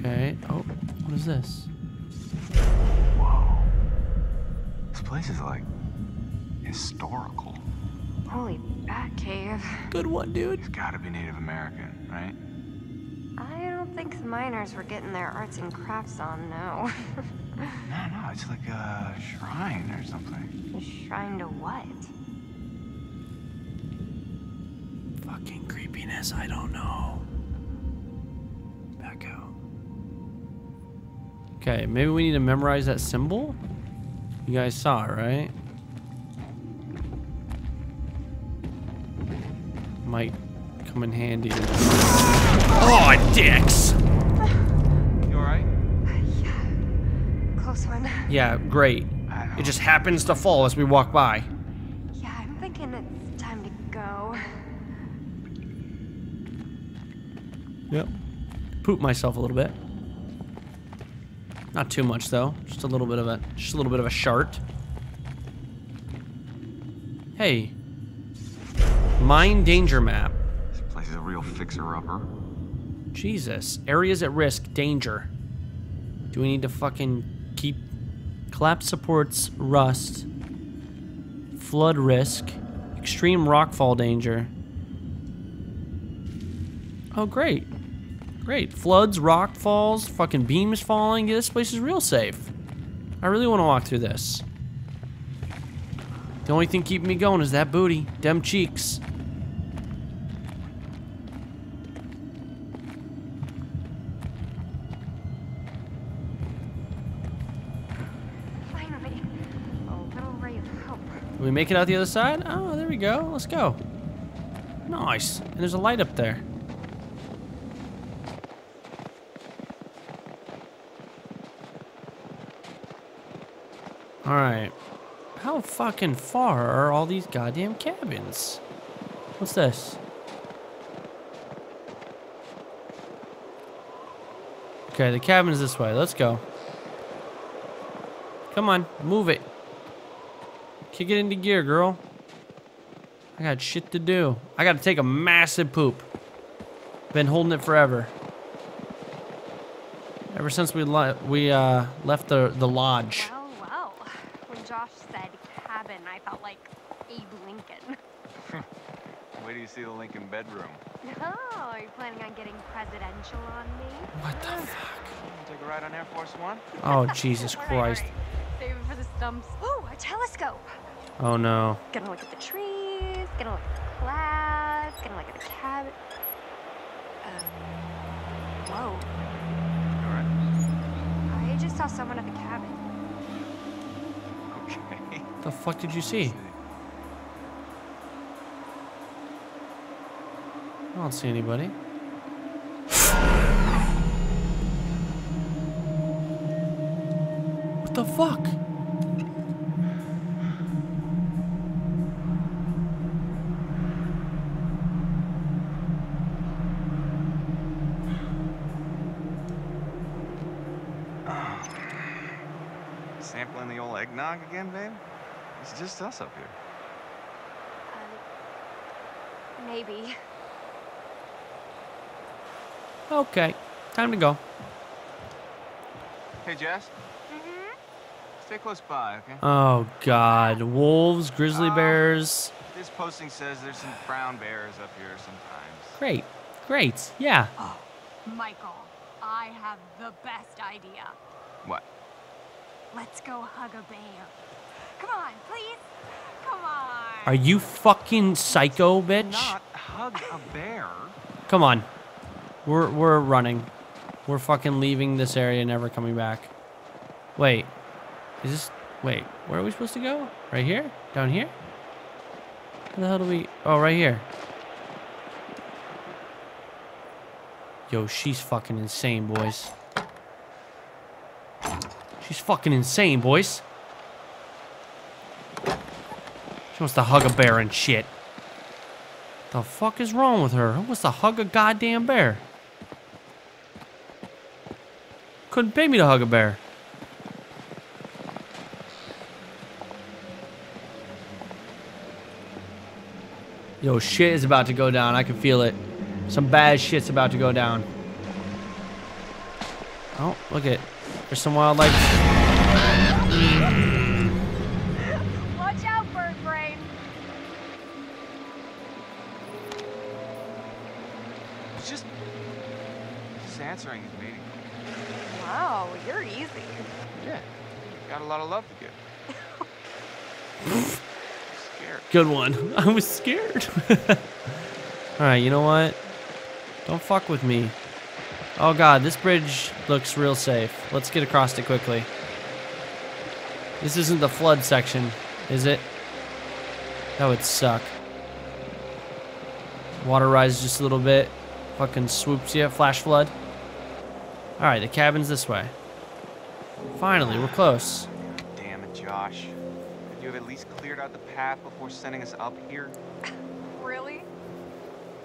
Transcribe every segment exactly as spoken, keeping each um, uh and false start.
Okay. Oh, what is this? Whoa. This place is like historical. Holy bat cave. Good one, dude. It's gotta be Native American, right? I don't think the miners were getting their arts and crafts on, no. No, no, it's like a shrine or something. A shrine to what? Fucking creepiness, I don't know. Back out. Okay, maybe we need to memorize that symbol? You guys saw it, right? Might come in handy. Oh, dicks! You alright? Yeah. Close one. Yeah, great. It just happens to fall as we walk by. Yeah, I'm thinking it's time to go. Yep. Poop myself a little bit. Not too much though. Just a little bit of a just a little bit of a shart. Hey. Mine danger map. This place is a real fixer-upper. Jesus. Areas at risk. Danger. Do we need to fucking keep... Collapse supports rust. Flood risk. Extreme rockfall danger. Oh, great. Great. Floods, rock falls, fucking beams falling. Yeah, this place is real safe. I really want to walk through this. The only thing keeping me going is that booty. Dem cheeks. Did we make it out the other side? Oh, there we go. Let's go. Nice. And there's a light up there. Alright. How fucking far are all these goddamn cabins? What's this? Okay, the cabin is this way. Let's go. Come on. Move it. Kick it into gear, girl. I got shit to do. I gotta take a massive poop. Been holding it forever. Ever since we le we uh, left the the lodge. Well, well. When Josh said cabin, I felt like Abe Lincoln. Where do you see the Lincoln bedroom? Oh, are you planning on getting presidential on me? What the fuck? Take a ride on Air Force One? Oh, Jesus Christ. Save it for the stumps. Ooh, a telescope. Oh no. Gonna look at the trees, gonna look at the clouds, gonna look at the cabin. Um, whoa. Alright. I just saw someone at the cabin. Okay. The fuck did you see? I don't see anybody. What the fuck? Oh. Sampling the old eggnog again, babe? It's just us up here. Uh, maybe. Okay, time to go. Hey, Jess. Stay close by, okay? Oh God, wolves, grizzly uh, bears. This posting says there's some brown bears up here sometimes. Great, great, yeah. Oh, Michael, I have the best idea. What? Let's go hug a bear. Come on, please. Come on. Are you fucking psycho, bitch? Not hug a bear. Come on, we're we're running. We're fucking leaving this area, never coming back. Wait. Is this... Wait, where are we supposed to go? Right here? Down here? Where the hell do we... Oh, right here. Yo, she's fucking insane, boys. She's fucking insane, boys. She wants to hug a bear and shit. The fuck is wrong with her? Who wants to hug a goddamn bear? Couldn't pay me to hug a bear. Yo, shit is about to go down. I can feel it. Some bad shit's about to go down. Oh, look at it. There's some wildlife. Watch out, bird brain. It's just, just answering is meaningless. Wow, you're easy. Yeah, got a lot of love to give. Scared. Good one. I was scared. All right, you know what? Don't fuck with me. Oh god, this bridge looks real safe. Let's get across it quickly. This isn't the flood section, is it? That would suck. Water rises just a little bit. Fucking swoops you. Flash flood. All right, the cabin's this way. Finally, we're close. Damn it, Josh. Could you have at least cleared out the path before sending us up here? Really?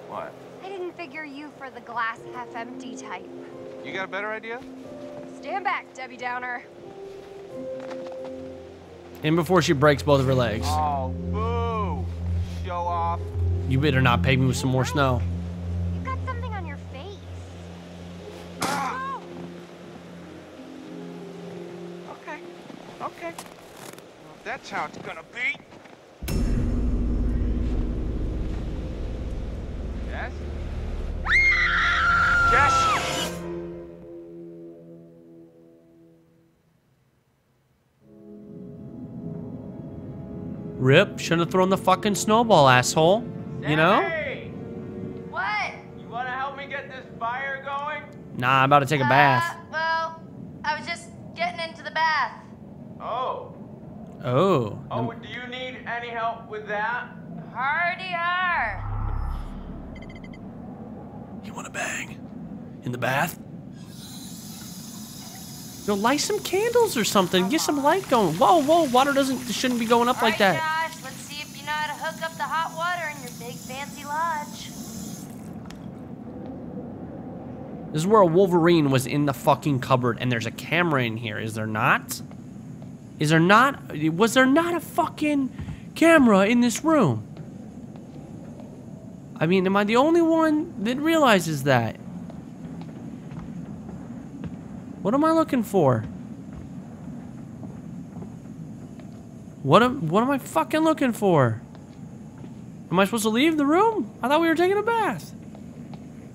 What? I didn't figure you for the glass half empty type. You got a better idea? Stand back, Debbie Downer. And before she breaks both of her legs. Oh, boo! Show off. You better not pay me with some more snow. Okay. Well, that's how it's gonna be. Yes? Yes! Rip, shouldn't have thrown the fucking snowball, asshole. Sammy! You know? What? You wanna help me get this fire going? Nah, I'm about to take uh, a bath. Well, I was just getting into the bath. Oh. Oh. Oh, do you need any help with that? Hardy har. You want to bang? In the bath? Yo, light some candles or something. Come Get on. some light going. Whoa, whoa, water doesn't, shouldn't be going up All like right, that. Josh, let's see if you know how to hook up the hot water in your big fancy lodge. This is where a Wolverine was in the fucking cupboard, and there's a camera in here, is there not? Is there not? Was there not a fucking camera in this room? I mean, am I the only one that realizes that? What am I looking for? What am, what am I fucking looking for? Am I supposed to leave the room? I thought we were taking a bath.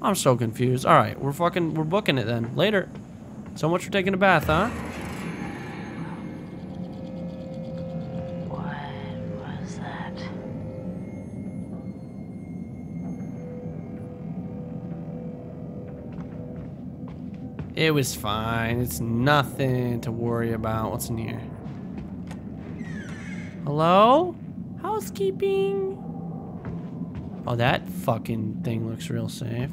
I'm so confused. All right, we're fucking, we're booking it then. Later. So much for taking a bath, huh? It was fine. It's nothing to worry about. What's in here? Hello? Housekeeping. Oh, that fucking thing looks real safe.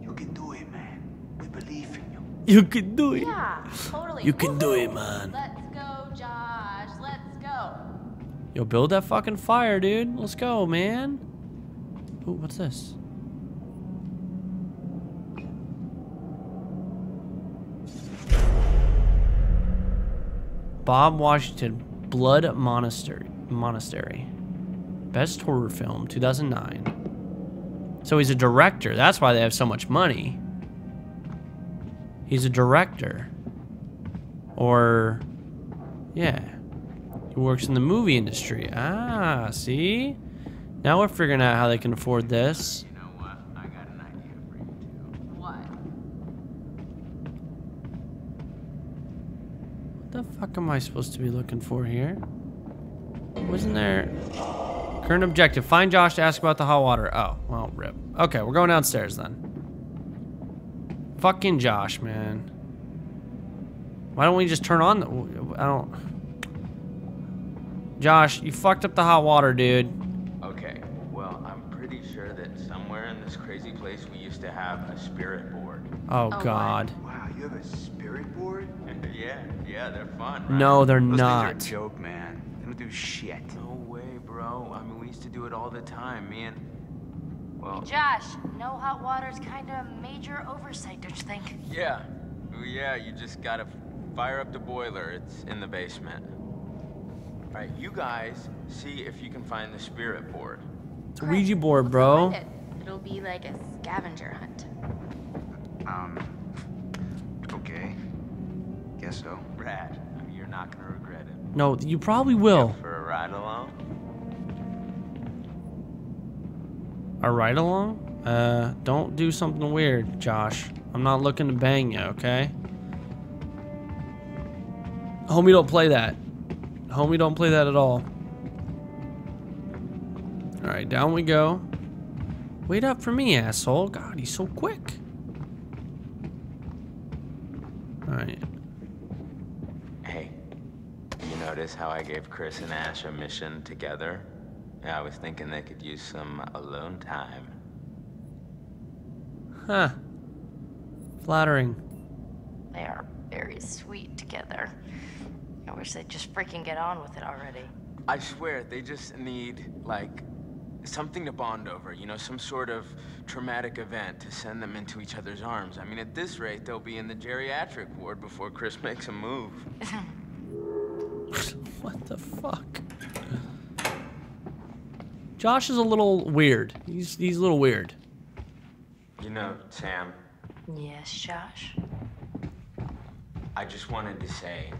You can do it, man. We believe in you. You can do it. Yeah, totally. You can do it, man. Let's go, Josh. Let's go. Yo, build that fucking fire, dude. Let's go, man. Ooh, what's this? Bob Washington, Blood Monastery. Monastery. Best horror film, two thousand nine. So he's a director. That's why they have so much money. He's a director. Or, yeah. He works in the movie industry. Ah, see? Now we're figuring out how they can afford this. You know what? I got an idea for you too. What? What the fuck am I supposed to be looking for here? Wasn't there... Current objective. Find Josh to ask about the hot water. Oh, well, rip. Okay, we're going downstairs then. Fucking Josh, man. Why don't we just turn on the... I don't... Josh, you fucked up the hot water, dude. Okay, well, I'm pretty sure that somewhere in this crazy place we used to have a spirit board. Oh, oh God. Wow, you have a spirit board? yeah, yeah, they're fun, right? No, they're Those not. Those things are a joke, man. They don't do shit. No way, bro. I mean, we used to do it all the time, man. Well... Hey, Josh, no hot water's kind of a major oversight, don't you think? Yeah. Yeah, you just gotta fire up the boiler. It's in the basement. All right, you guys see if you can find the spirit board. It's a Ouija board, bro. We'll find it. It'll be like a scavenger hunt. Um, okay. Guess so. Brad, you're not gonna regret it. No, you probably will. For a ride along? A ride along? Uh, don't do something weird, Josh. I'm not looking to bang you, okay? Homie, don't play that. Homie, don't play that at all. Alright, down we go. Wait up for me, asshole. God, he's so quick. Alright. Hey, you notice how I gave Chris and Ash a mission together? Yeah, I was thinking they could use some alone time. Huh. Flattering. They are very sweet together. I wish they'd just freaking get on with it already. I swear, they just need, like, something to bond over, you know, some sort of traumatic event to send them into each other's arms. I mean, at this rate, they'll be in the geriatric ward before Chris makes a move. What the fuck? Josh is a little weird. He's, he's a little weird. You know, Sam. Yes, Josh? I just wanted to say...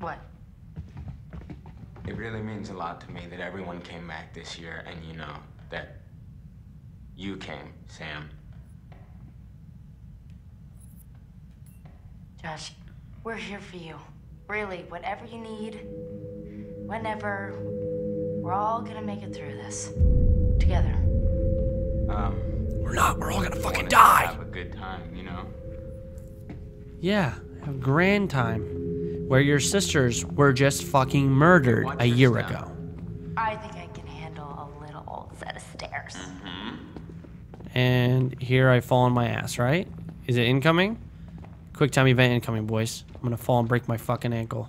What? It really means a lot to me that everyone came back this year, and you know, that you came, Sam. Josh, we're here for you. Really, whatever you need, whenever, we're all gonna make it through this. Together. Um... We're not, we're all gonna fucking die! Have a good time, you know? Yeah, have a grand time. Where your sisters were just fucking murdered a year ago. I think I can handle a little old set of stairs. Mm-hmm. And here I fall on my ass, right? Is it incoming? Quick time event incoming, boys. I'm gonna fall and break my fucking ankle.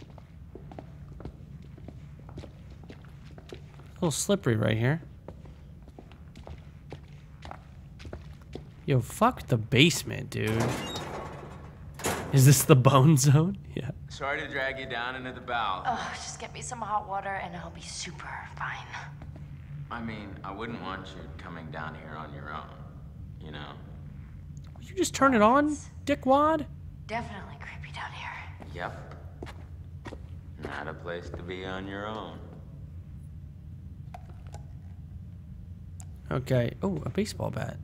A little slippery right here. Yo, fuck the basement, dude. Is this the bone zone? Yeah. Sorry to drag you down into the bowel. Oh, just get me some hot water and I'll be super fine. I mean, I wouldn't want you coming down here on your own, you know? Will you just turn it on, dickwad? Definitely creepy down here. Yep. Not a place to be on your own. Okay. Oh, a baseball bat.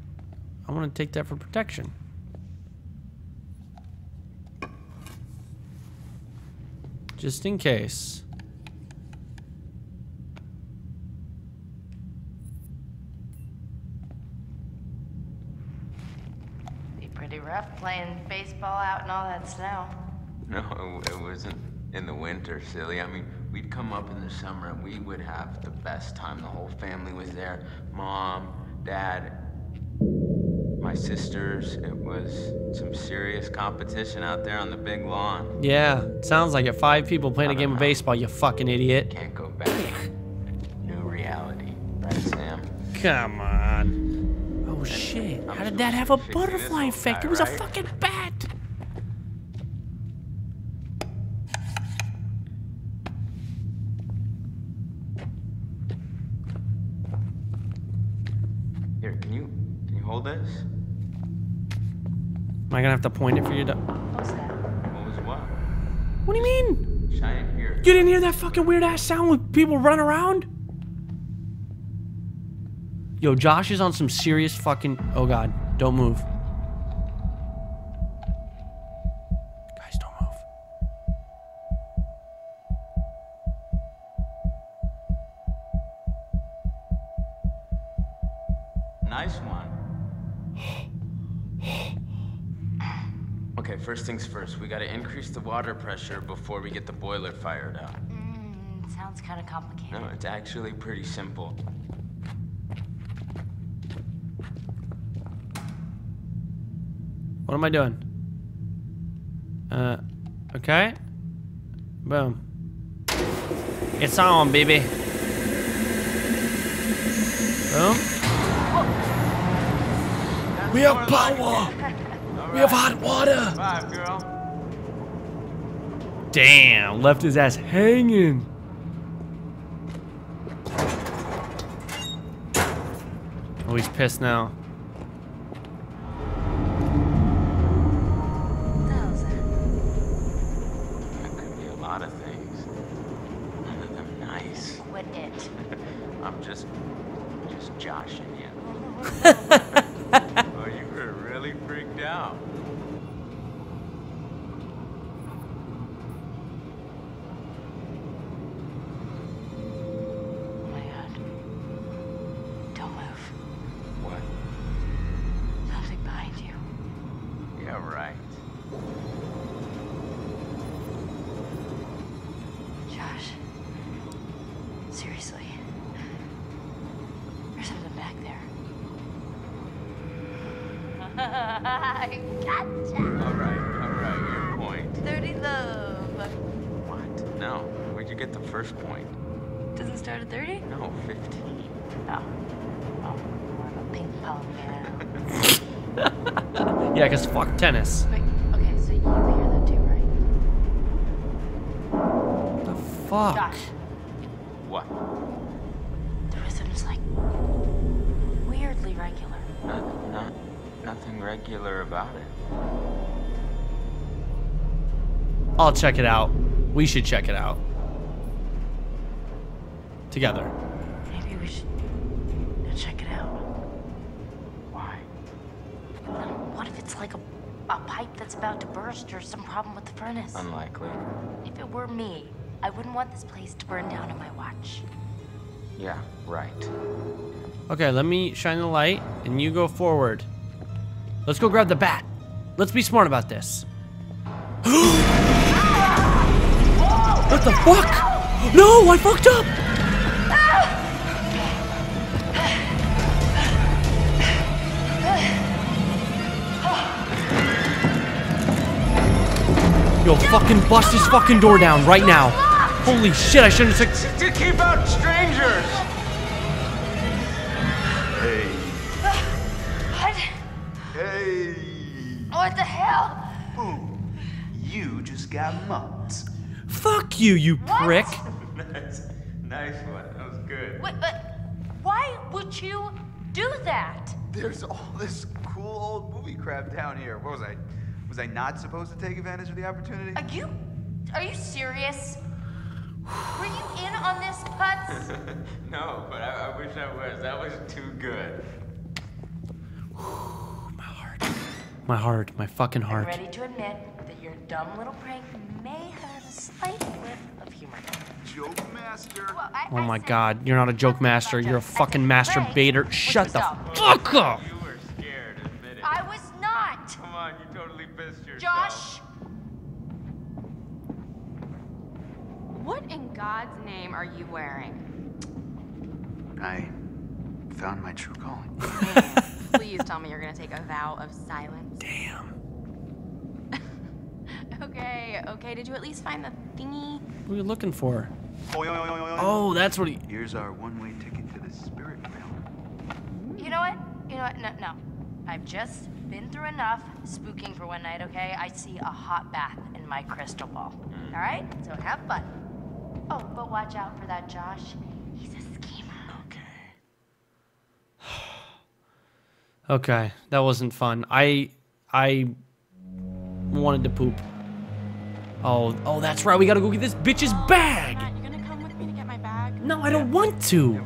I want to take that for protection. Just in case. Be pretty rough playing baseball out in all that snow. No, it wasn't in the winter, silly. I mean, we'd come up in the summer and we would have the best time. The whole family was there. Mom, Dad, my sisters. It was some serious competition out there on the big lawn. Yeah, sounds like it. Five people playing a game know. of baseball, you fucking idiot. Can't go back. New reality, right, Sam? Come on. Oh, shit. How did that have a butterfly effect? It was a fucking bat. Here, can you... Hold this. Am I gonna have to point it for you to? What was that? What was what? What do you mean? Giant ear. You didn't hear that fucking weird ass sound with people run around? Yo, Josh is on some serious fucking. Oh god, don't move. Guys, don't move. Nice one. Okay, first things first, we gotta increase the water pressure before we get the boiler fired up. Mm, sounds kinda complicated. No, it's actually pretty simple. What am I doing? Uh, okay. Boom. It's on, baby. Boom. We have power! Right. We have hot water! Five, girl. Damn, left his ass hanging. Oh, he's pissed now. That could be a lot of things. None of them nice. What it? I'm just, just joshing you. Oh, you were really freaked out. Seriously, there's something back there. I gotcha! Alright, alright, your point. Thirty love. What? No, where'd you get the first point? Doesn't start at thirty? No, fifteen. Oh. Oh, I'm a ping pong man. Yeah, cause fuck tennis. Wait, okay, so you hear that too, right? The fuck? Josh. What? The rhythm's like weirdly regular. Not, not, nothing regular about it. I'll check it out. We should check it out. Together. Maybe we should check it out. Why? What if it's like a, a pipe that's about to burst or some problem with the furnace? Unlikely. If it were me, I wouldn't want this place to burn down on my watch. Yeah, right. Okay, let me shine the light, and you go forward. Let's go grab the bat. Let's be smart about this. What the fuck? No, I fucked up! Yo, fucking bust this fucking door down right now. Holy shit, I shouldn't have said to keep out strangers. Hey. What? Hey. What the hell? Boom. You just got mucked. Fuck you, you what? Prick. Nice, nice one. That was good. Wait, but why would you do that? There's all this cool old movie crap down here. What was I? Was I not supposed to take advantage of the opportunity? Are you are you serious? Were you in on this, putz? No, but I, I wish I was. That was too good. My heart. My heart. My fucking heart. I'm ready to admit that your dumb little prank may have a slight whiff of humor. Joke master. Well, I, oh I my god. You're not a joke master. You're a fucking masturbator. Break. Shut the up? fuck up. You were scared, admit it. I was not. Come on, you totally pissed yourself. Josh. What in God's name are you wearing? I found my true calling. Please tell me you're gonna take a vow of silence. Damn. Okay, okay. Did you at least find the thingy? What are you looking for? Oh, yo, yo, yo, yo. Oh, that's what he. Here's our one-way ticket to the spirit realm. You know what? You know what? No, no. I've just been through enough spooking for one night. Okay, I see a hot bath in my crystal ball. All right, so have fun. Oh, but watch out for that Josh. He's a schemer. Okay. Okay, that wasn't fun. I I wanted to poop. Oh, oh, that's right. We gotta go get this bitch's bag. Oh, you're gonna come with me to get my bag? No, I don't want to.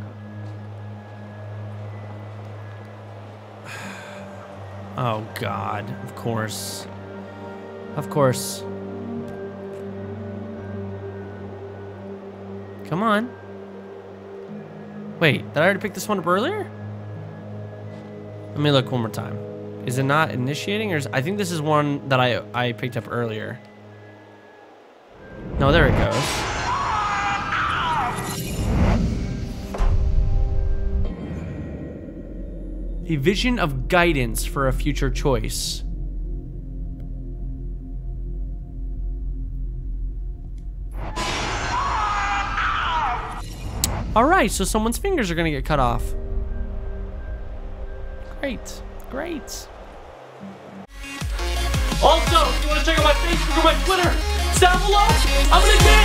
Oh God, of course. Of course. Come on. Wait, did I already pick this one up earlier? Let me look one more time. Is it not initiating, or is, I think this is one that I I picked up earlier. No, there it goes. A vision of guidance for a future choice. Alright, so someone's fingers are gonna get cut off. Great, great. Also, if you wanna check out my Facebook or my Twitter, down below. I'm gonna dance.